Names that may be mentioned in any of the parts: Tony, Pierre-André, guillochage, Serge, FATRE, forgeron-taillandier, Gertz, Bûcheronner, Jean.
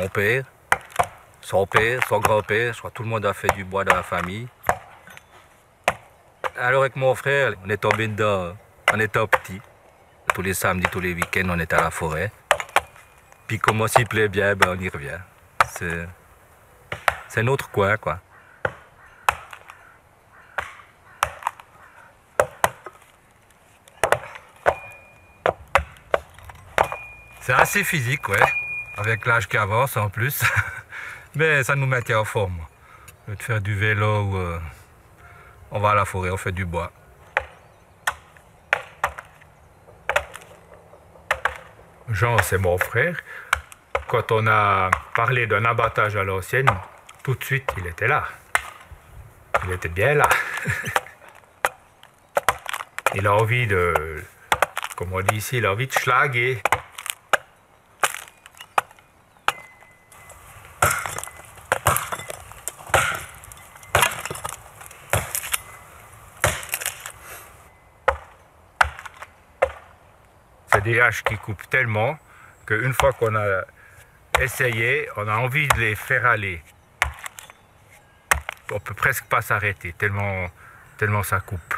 mon père, son grand-père, soit tout le monde a fait du bois dans la famille. Alors avec mon frère, on est tombé dedans, on était petit. Tous les samedis, tous les week-ends, on est à la forêt. Puis comme on s'y plaît bien, ben on y revient. C'est notre coin, quoi. C'est assez physique, ouais. Avec l'âge qui avance en plus. Mais ça nous maintient en forme. Au lieu de faire du vélo, ou, on va à la forêt, on fait du bois. Jean, c'est mon frère. Quand on a parlé d'un abattage à l'ancienne, tout de suite, il était là. Il était bien là. Il a envie de, comme on dit ici, il a envie de schlaguer. C'est des haches qui coupent tellement qu'une fois qu'on a essayé, on a envie de les faire aller. On peut presque pas s'arrêter, tellement ça coupe.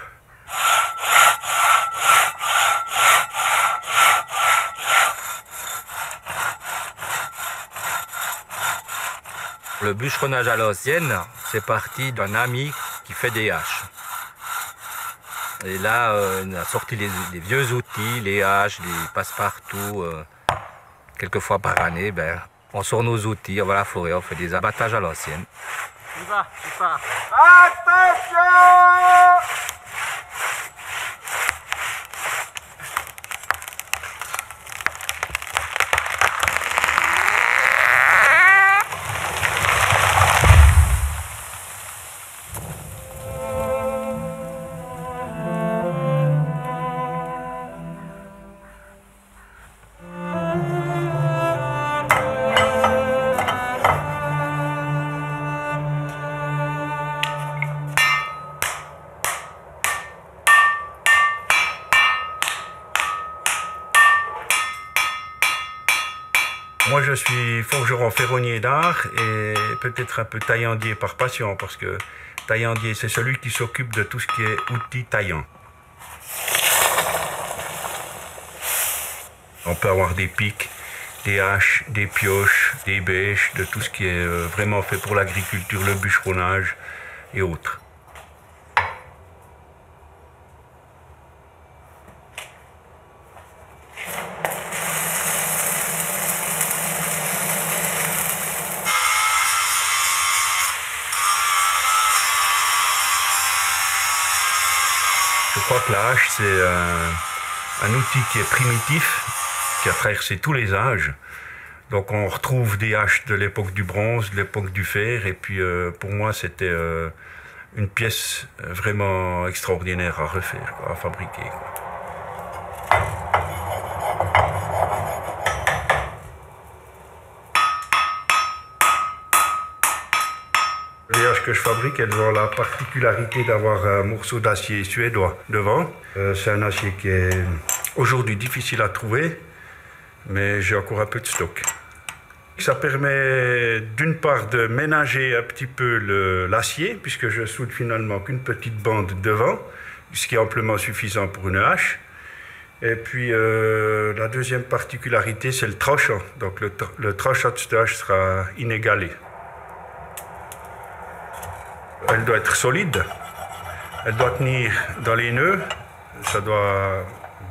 Le bûcheronnage à l'ancienne, c'est parti d'un ami qui fait des haches. Et là, on a sorti les vieux outils, les haches, les passe-partout. Quelques fois par année, ben, on sort nos outils, on va à la forêt, on fait des abattages à l'ancienne. On y va, on part. Attention! Moi, je suis forgeron ferronnier d'art et peut-être un peu taillandier par passion, parce que taillandier, c'est celui qui s'occupe de tout ce qui est outils taillants. On peut avoir des pics, des haches, des pioches, des bêches, de tout ce qui est vraiment fait pour l'agriculture, le bûcheronnage et autres. Je crois que la hache, c'est un outil qui est primitif, qui a traversé tous les âges. Donc on retrouve des haches de l'époque du bronze, de l'époque du fer, et puis pour moi c'était une pièce vraiment extraordinaire à refaire, à fabriquer, quoi. Les haches que je fabrique, elles ont la particularité d'avoir un morceau d'acier suédois devant. C'est un acier qui est aujourd'hui difficile à trouver, mais j'ai encore un peu de stock. Ça permet d'une part de ménager un petit peu l'acier, puisque je soude finalement qu'une petite bande devant, ce qui est amplement suffisant pour une hache. Et puis la deuxième particularité, c'est le tranchant. Donc le tranchant de cette hache sera inégalé. Elle doit être solide, elle doit tenir dans les nœuds, ça doit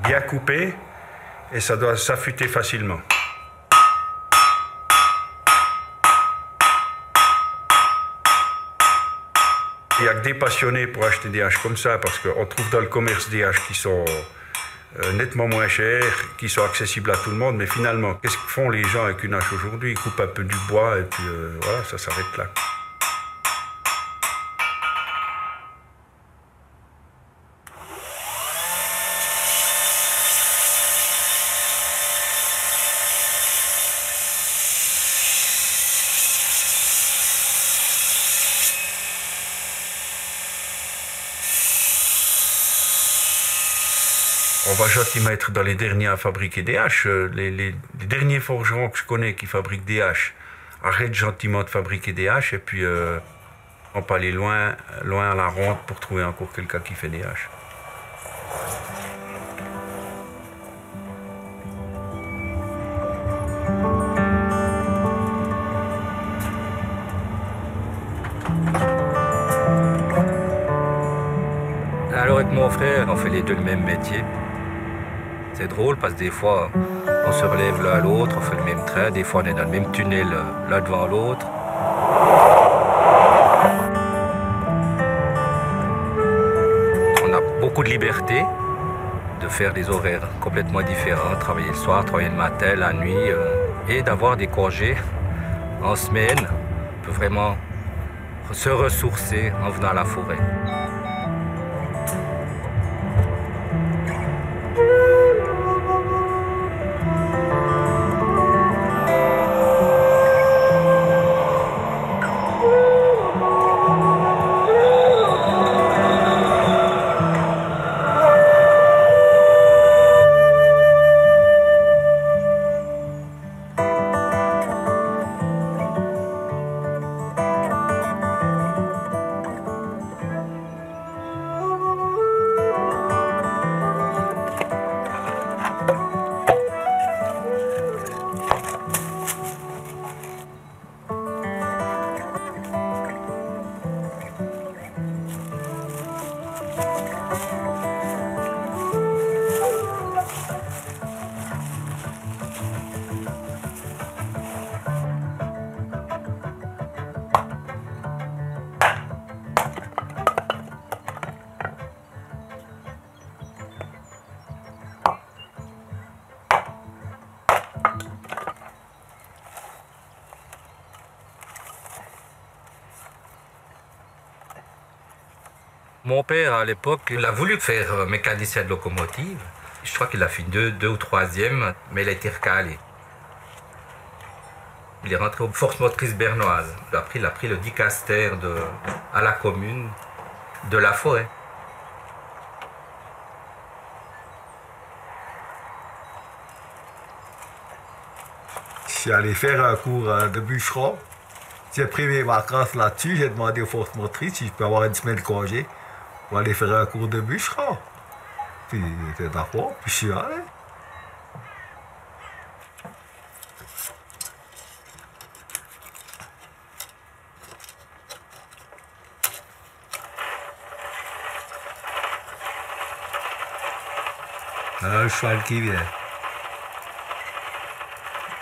bien couper et ça doit s'affûter facilement. Il n'y a que des passionnés pour acheter des haches comme ça, parce qu'on trouve dans le commerce des haches qui sont nettement moins chères, qui sont accessibles à tout le monde, mais finalement, qu'est-ce que font les gens avec une hache aujourd'hui? Ils coupent un peu du bois et puis voilà, ça s'arrête là. On va gentiment être dans les derniers à fabriquer des haches. Les derniers forgerons que je connais qui fabriquent des haches arrête gentiment de fabriquer des haches et puis on peut aller loin, loin à la ronde pour trouver encore quelqu'un qui fait des haches. Alors avec mon frère, on fait les deux le même métier. C'est drôle parce que des fois, on se relève l'un à l'autre, on fait le même train, des fois on est dans le même tunnel l'un devant l'autre. On a beaucoup de liberté de faire des horaires complètement différents, travailler le soir, travailler le matin, la nuit, et d'avoir des congés en semaine. On peut vraiment se ressourcer en venant à la forêt. Mon père, à l'époque, il a voulu faire mécanicien de locomotive. Je crois qu'il a fait deux ou troisième, mais il a été recalé. Il est rentré aux forces motrices bernoises. Après, il a pris le dicaster à la commune de la forêt. Je suis allé faire un cours de bûcheron. J'ai pris mes vacances là-dessus. J'ai demandé aux forces motrices si je peux avoir une semaine de congé. On va aller faire un cours de bûcheron. Puis il était d'accord, puis je suis allé. Voilà le cheval qui vient.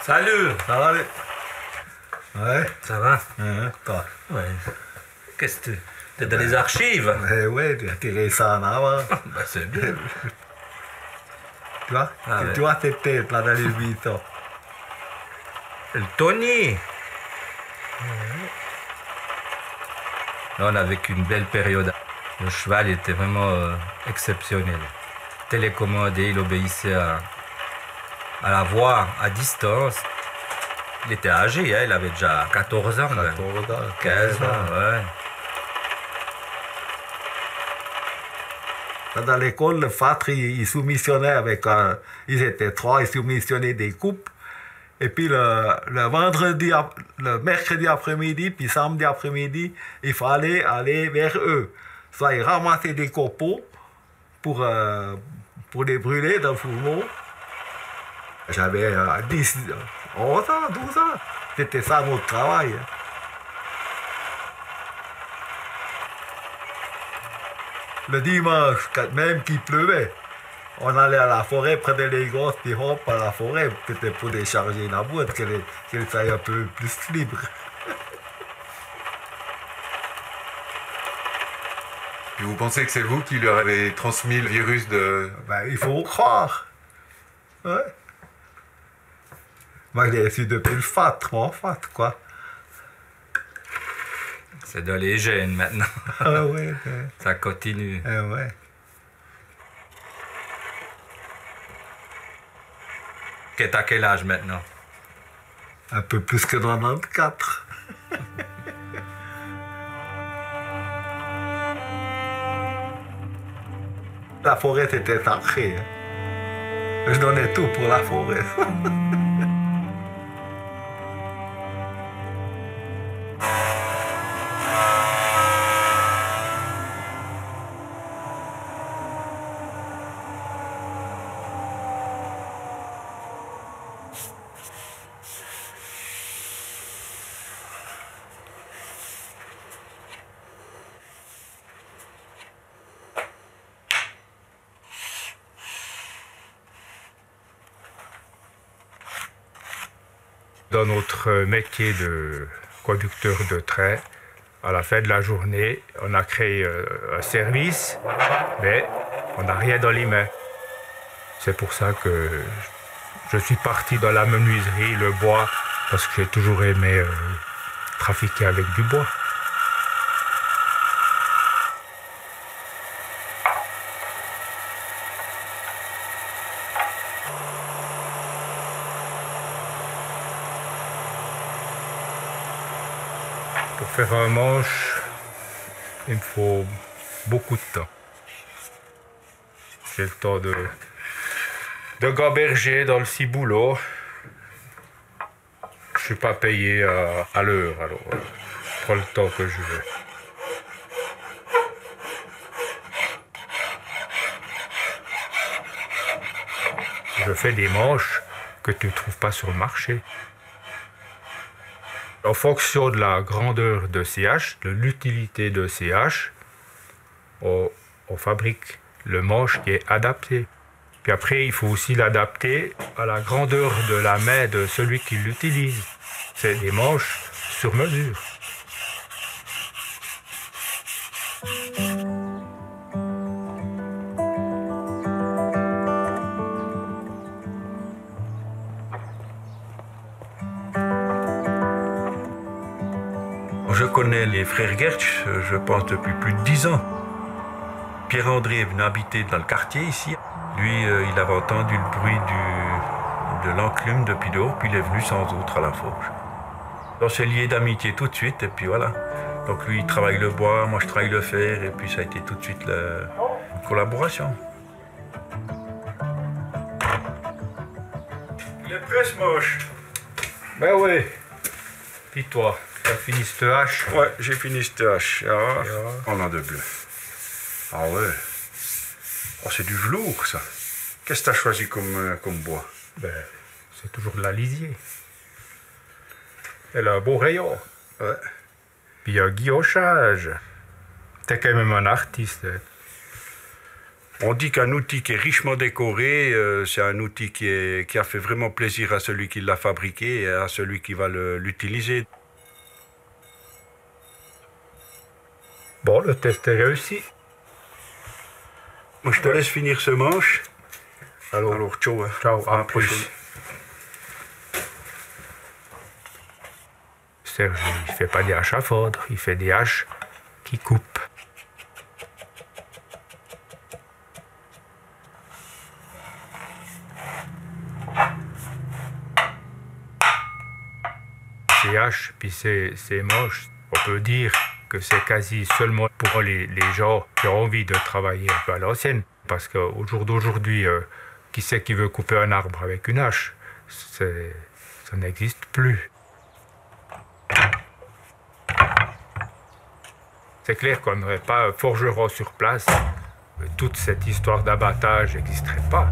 Salut! Ça va, les... Ouais? Ça va? Toi? Ouais. Qu'est-ce que tu... T'es dans les archives? Oui, tu as tiré ça en avant. Ben, c'est bien. Tu vois? Ah, tu vois cette tête là dans les 8 ans. Le Tony! Là, on a vécu une belle période. Le cheval était vraiment exceptionnel. Télécommandé, il obéissait à la voix à distance. Il était âgé, hein, il avait déjà 14 ans. 14 ans, 15 ans, ouais. Dans l'école, le FATRE, il soumissionnait avec un... Ils étaient trois, ils soumissionnaient des coupes. Et puis le mercredi après-midi, puis samedi après-midi, il fallait aller vers eux. Soit ils ramassaient des copeaux pour les brûler dans le fourneau. J'avais 10, 11 ans, 12 ans. C'était ça notre travail. Le dimanche, même qu'il pleuvait, on allait à la forêt, prenait les gosses, puis hop, à la forêt, peut-être pour décharger la boîte, qu'elle soit un peu plus libre. Et vous pensez que c'est vous qui leur avez transmis le virus de... Ben, il faut croire. Ouais. Moi, je l'ai su depuis le FATRE, mon FATRE, quoi. C'est dans les gènes maintenant. Ah ouais, ça continue. Ah ouais. Qu'est à quel âge maintenant? Un peu plus que 94. La forêt était sacrée. Je donnais tout pour la forêt. Dans notre métier de conducteur de train, à la fin de la journée, on a créé un service, mais on n'a rien dans les mains. C'est pour ça que je suis parti dans la menuiserie, le bois, parce que j'ai toujours aimé trafiquer avec du bois. Pour faire un manche, il me faut beaucoup de temps. J'ai le temps de gamberger dans le ciboulot. Je ne suis pas payé à l'heure, alors je prends le temps que je veux. Je fais des manches que tu ne trouves pas sur le marché. En fonction de la grandeur de CH, de l'utilité de CH, on fabrique le manche qui est adapté. Puis après, il faut aussi l'adapter à la grandeur de la main de celui qui l'utilise. C'est des manches sur mesure. Je connais les frères Gertz, je pense, depuis plus de 10 ans. Pierre-André est venu habiter dans le quartier ici. Lui, il avait entendu le bruit de l'enclume depuis dehors, puis il est venu sans autre à la forge. On s'est lié d'amitié tout de suite, et puis voilà. Donc lui, il travaille le bois, moi je travaille le fer, et puis ça a été tout de suite la collaboration. Il est presque moche. Ben oui. Puis toi, t'as fini cette hache? Ouais, j'ai fini cette hache. Ah, on en a de bleu. Ah ouais. Oh, c'est du velours, ça. Qu'est-ce que tu as choisi comme bois? Ben, c'est toujours de la lisier. Elle a un beau rayon. Ouais. Puis il y a un guillochage. T'es quand même un artiste. Hein. On dit qu'un outil qui est richement décoré, c'est un outil qui a fait vraiment plaisir à celui qui l'a fabriqué et à celui qui va l'utiliser. Bon, le test est réussi. Moi, je te laisse finir ce manche. Alors ciao. Hein. Ciao, à la prochaine. Serge, il ne fait pas des haches à fendre, il fait des haches qui coupent. Ces haches, puis ces manches, on peut dire que c'est quasi seulement pour les gens qui ont envie de travailler un peu à l'ancienne. Parce qu'au jour d'aujourd'hui, qui c'est qui veut couper un arbre avec une hache? Ça n'existe plus. C'est clair qu'on n'aurait pas un forgeron sur place. Toute cette histoire d'abattage n'existerait pas.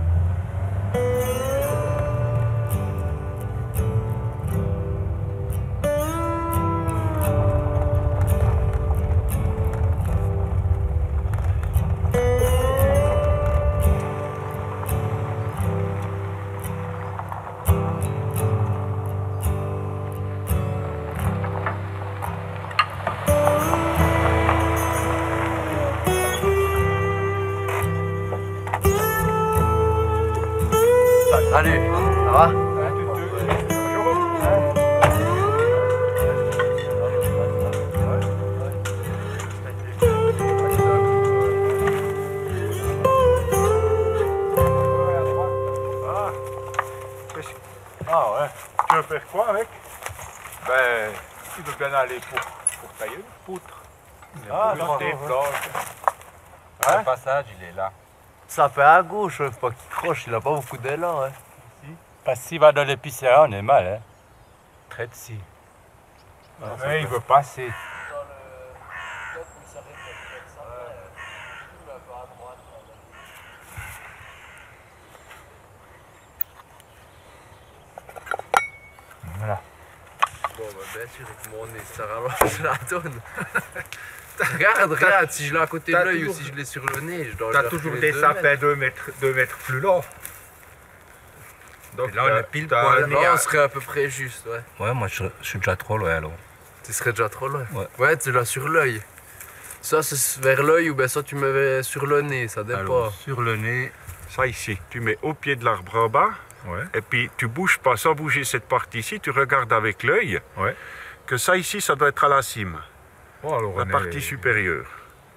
Salut, ça va? Ah ouais, tu veux faire quoi avec? Ben, tu veux bien aller pour tailler une poutre. Ah, dans tes planches. Le passage, il est là. Ça fait à gauche, pas qu'il croche, il n'a pas beaucoup d'élan. Hein. Parce qu'il va dans l'épicier, on est mal. Hein. Traite ici. Non, mais il veut passer. Voilà. Bon, bah, bien sûr, avec mon nez, ça rallonge la tonne. Regarde, si je l'ai à côté de l'œil toujours... ou si je l'ai sur le nez, je dois... T'as toujours des sapins 2 mètres plus longs. Donc là, on est pile poil. Là, on serait à peu près juste, ouais. Ouais, moi, je suis déjà trop loin, alors. Tu serais déjà trop loin? Ouais. Ouais, tu l'as sur l'œil. Ça, c'est vers l'œil ou bien ça, tu me mets sur le nez, ça dépend. Alors, sur le nez, ça ici. Tu mets au pied de l'arbre en bas. Ouais. Et puis, tu bouges pas. Sans bouger cette partie-ci, tu regardes avec l'œil. Ouais. Que ça ici, ça doit être à la cime. Oh, alors la partie supérieure.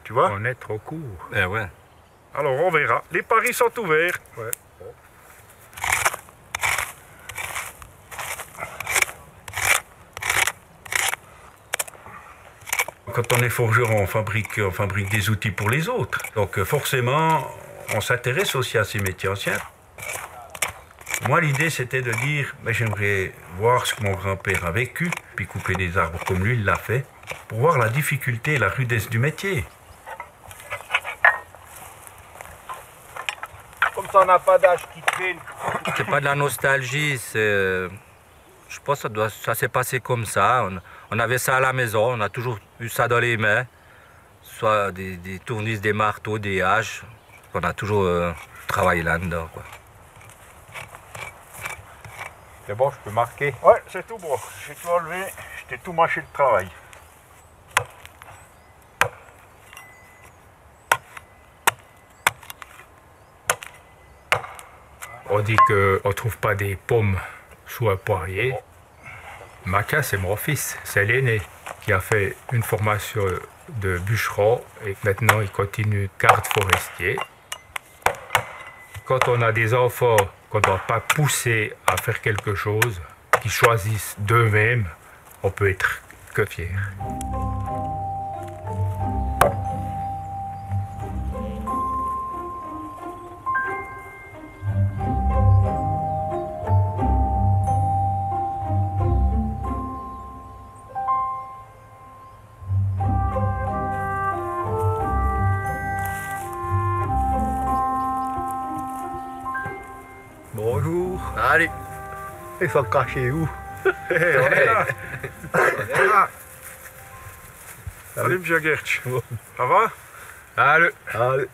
Tu vois? On est trop court. Eh ouais. Alors, on verra. Les paris sont ouverts. Ouais. Quand on est forgeron, on fabrique des outils pour les autres. Donc forcément, on s'intéresse aussi à ces métiers anciens. Moi, l'idée, c'était de dire, mais j'aimerais voir ce que mon grand-père a vécu, puis couper des arbres comme lui, il l'a fait, pour voir la difficulté et la rudesse du métier. Comme ça, on n'a pas d'âge qui traîne. C'est pas de la nostalgie, c'est... Je pense que ça s'est passé comme ça. On avait ça à la maison, on a toujours eu ça dans les mains. Soit des tournises, des marteaux, des haches. On a toujours travaillé là-dedans. C'est bon, je peux marquer? Ouais, c'est tout bon. J'ai tout enlevé, j'ai tout mâché le travail. On dit qu'on ne trouve pas des pommes sous un poirier. Maca, c'est mon fils, c'est l'aîné qui a fait une formation de bûcheron et maintenant il continue garde forestier. Quand on a des enfants qu'on ne doit pas pousser à faire quelque chose, qu'ils choisissent d'eux-mêmes, on peut être que fier. Allez. Ils sont cachés où? On est là. Salut, monsieur Gertz. Ça va? Allez. Allez.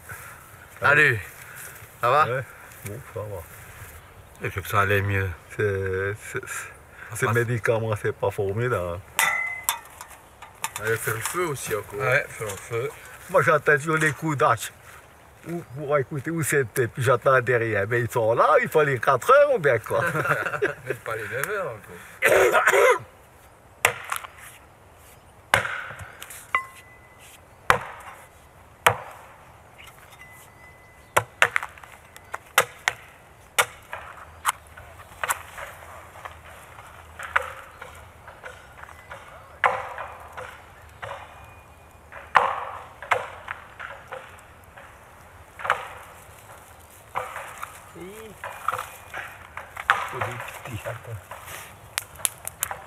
Allez. Ça va? Ouais. Bon, ça va. Et je veux que ça allait mieux. Ces médicaments, c'est pas formidable. Allez, faire le feu aussi encore. Ouais, faire le feu. Moi, j'entends toujours les coups d'âge. Pour écouter où c'était, puis j'attends derrière. Mais ils sont là, il faut les 4 heures ou bien quoi? Même pas les 9 heures encore.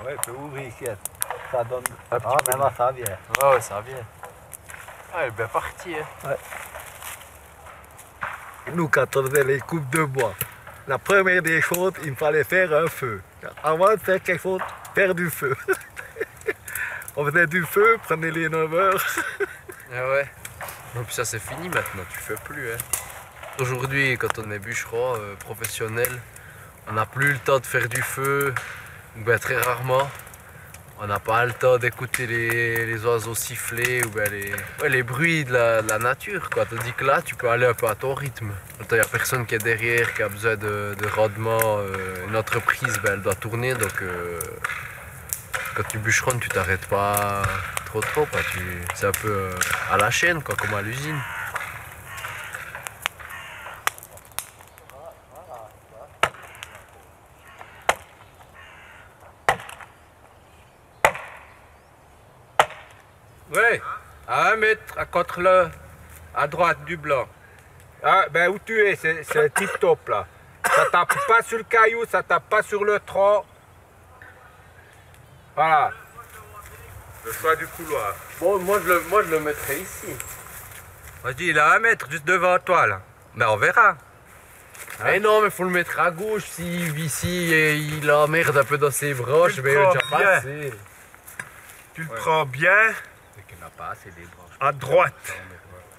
Ouais, tu peux ouvrir, ça donne... Ah, mais là, ça vient. Ah ouais, ça vient. Ah, elle est bien partie, hein. Ouais. Nous, quand on faisait les coupes de bois, la première des choses, il me fallait faire un feu. Avant de faire quelque chose, faire du feu. On faisait du feu, prenait les 9 heures. Ah ouais. Et puis ça, c'est fini maintenant, tu fais plus, hein. Aujourd'hui, quand on est bûcheron professionnel, on n'a plus le temps de faire du feu. Ben, très rarement, on n'a pas le temps d'écouter les oiseaux siffler ou ben les bruits de la nature. Quoi. Tandis que là, tu peux aller un peu à ton rythme. Il n'y a personne qui est derrière, qui a besoin de rendement. Une entreprise, ben, elle doit tourner. Donc, quand tu bûcheronnes, tu t'arrêtes pas trop. C'est un peu à la chaîne, quoi, comme à l'usine. Ouais, à 1 mètre, à contre le, à droite du blanc. Ah, ben où tu es, c'est tip top là. Ça tape pas sur le caillou, ça tape pas sur le tronc. Voilà. Le choix du couloir. Bon, moi je le mettrai ici. Vas-y, il a 1 mètre juste devant toi là. Ben on verra. Hein? Mais non, mais faut le mettre à gauche, s'il emmerde un peu dans ses broches, mais il est déjà passé. Tu le prends bien. Mais qu'il n'a pas assez des broches. À droite.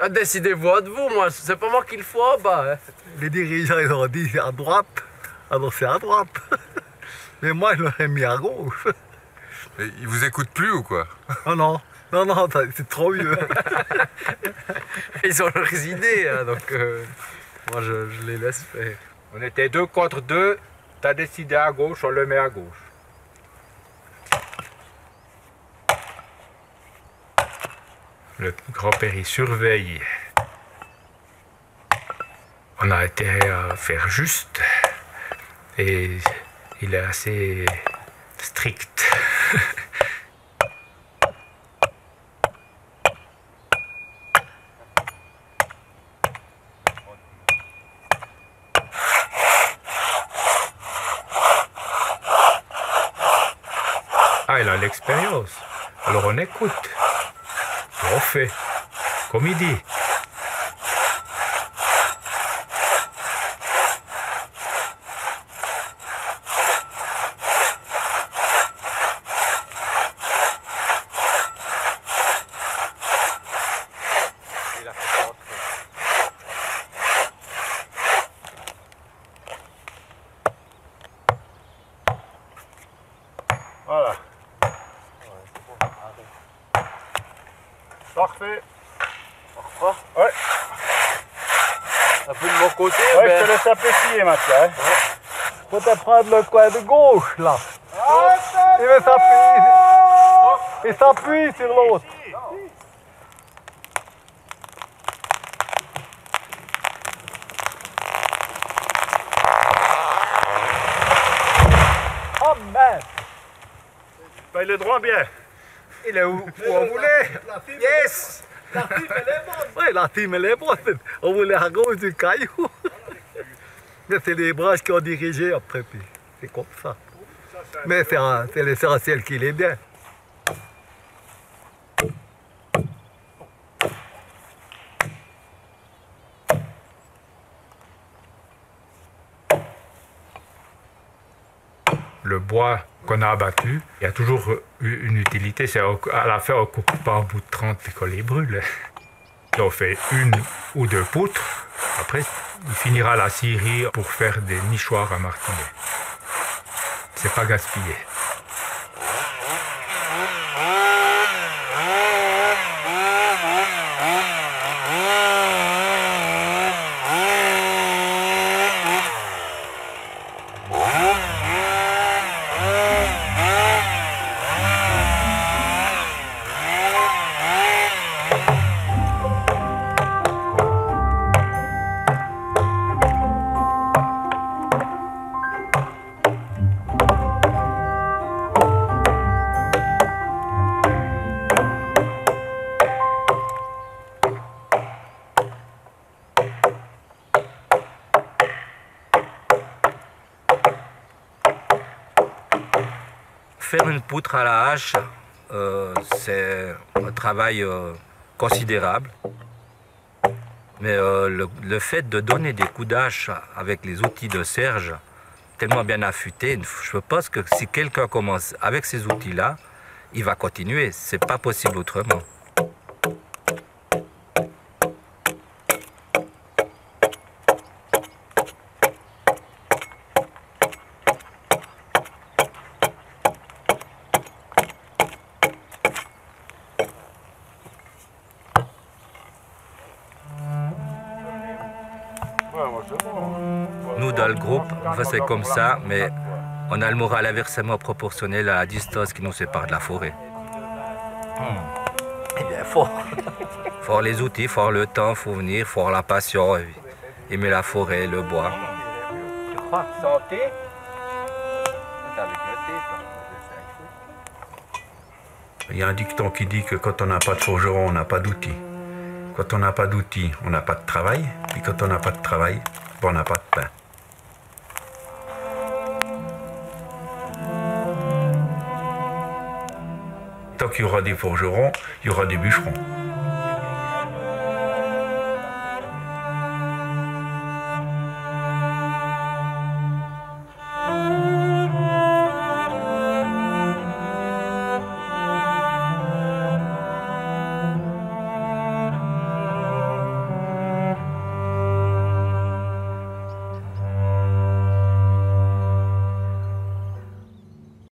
Ah, décidez-vous entre vous, moi, c'est pas moi qui le fais en bas. Hein. Les dirigeants, ils ont dit à droite. Alors c'est à droite. Mais moi, je l'aurais mis à gauche. Mais ils vous écoutent plus ou quoi? Oh non. Non, non, c'est trop vieux. Ils ont leurs idées, hein, donc moi je les laisse faire. On était 2 contre 2, t'as décidé à gauche, on le met à gauche. Le grand-père il surveille. On a intérêt à faire juste et il est assez strict. Ah, il a l'expérience. Alors on écoute. On fait. Comme il dit. Voilà. Parfait. Au revoir. Ouais. Un peu de mon côté. Ouais, ben... je te laisse apprécier maintenant. Hein. Ouais. Faut t'apprendre le coin de gauche là. Ah, il veut s'appuyer. Il s'appuie sur l'autre. Oh merde. Ben il est droit bien. Il est où on voulait. Yes! La team, elle est bonne. Oui, la team, elle est bonne. On voulait à gauche du caillou. C'est les branches qui ont dirigé après, puis c'est comme ça. Mais c'est l'essentiel qu'il est bien. Le bois qu'on a abattu, il y a toujours eu une utilité, c'est à la fin on ne coupe pas au bout de 30 et qu'on les brûle. Et on fait 1 ou 2 poutres, après il finira la scierie pour faire des nichoirs à martinet. C'est pas gaspillé. Faire une poutre à la hache, c'est un travail considérable. Mais le fait de donner des coups d'hache avec les outils de Serge, tellement bien affûtés, je pense que si quelqu'un commence avec ces outils-là, il va continuer. C'est pas possible autrement. Nous, dans le groupe, enfin, c'est comme ça, mais on a le moral inversement proportionnel à la distance qui nous sépare de la forêt. Eh bien, fort. Fort les outils, fort le temps, faut venir, fort la passion, aimer la forêt, le bois. Tu crois santé? Il y a un dicton qui dit que quand on n'a pas de forgeron, on n'a pas d'outils. Quand on n'a pas d'outils, on n'a pas de travail. Et quand on n'a pas de travail, on n'a pas de pain. Tant qu'il y aura des forgerons, il y aura des bûcherons.